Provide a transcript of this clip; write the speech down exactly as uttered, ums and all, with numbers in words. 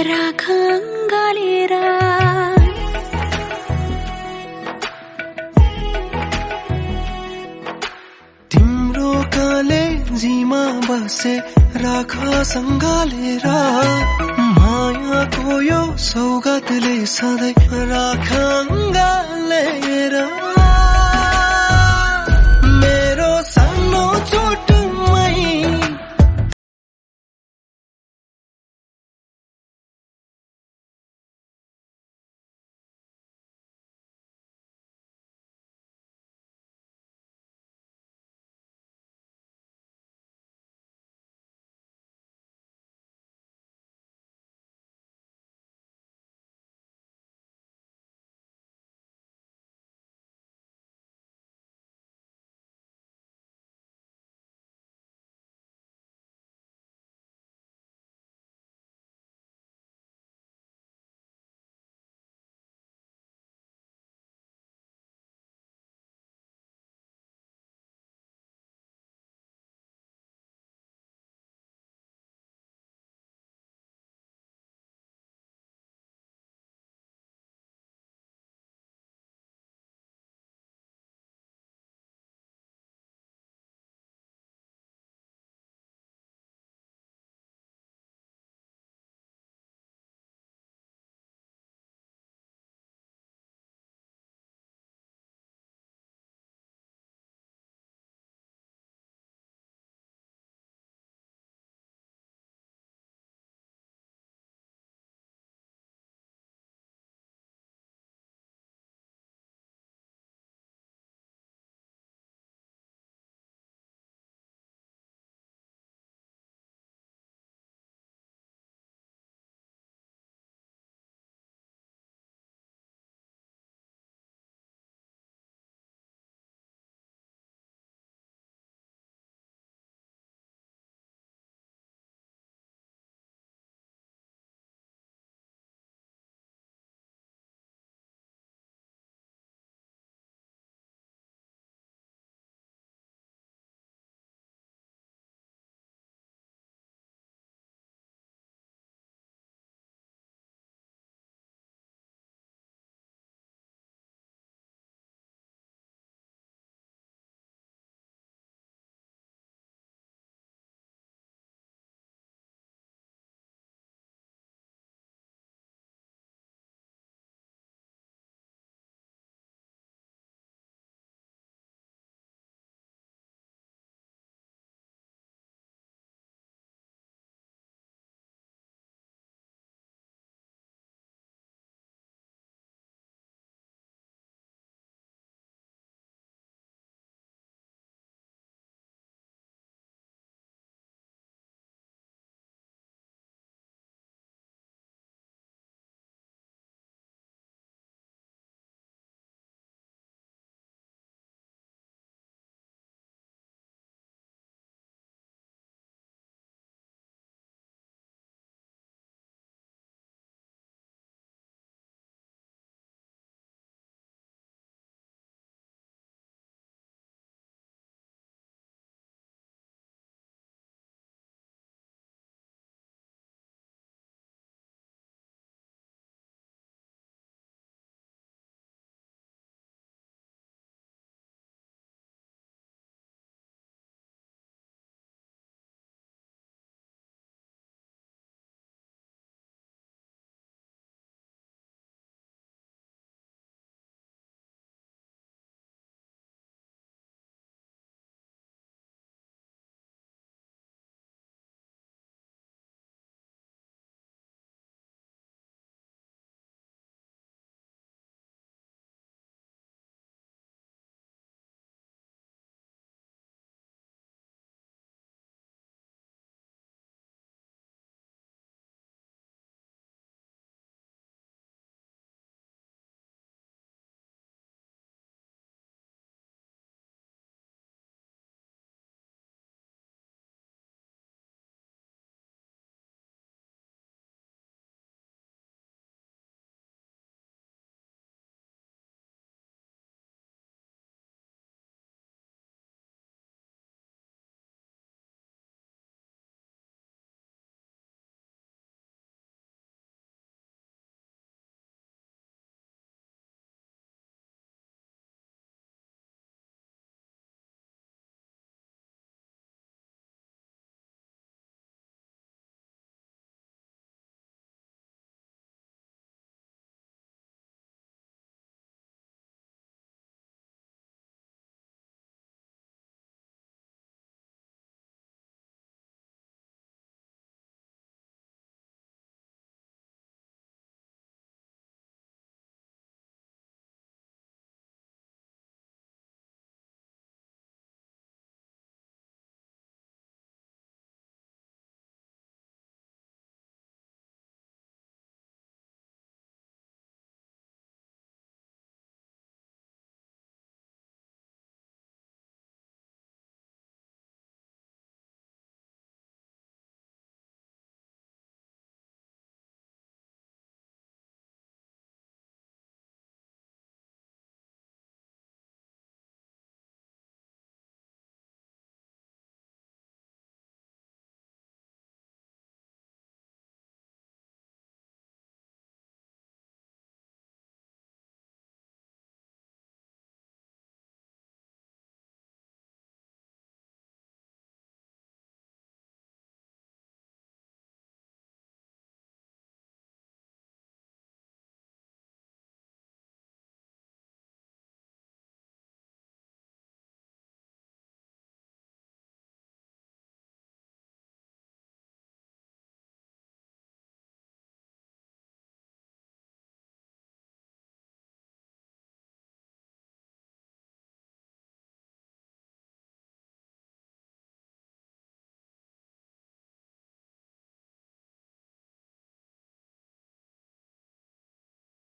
तिम्रो काले जीमा बसे राखा संगालेरा माया को यो सौगातले सधैँ राखा अंगालेरा।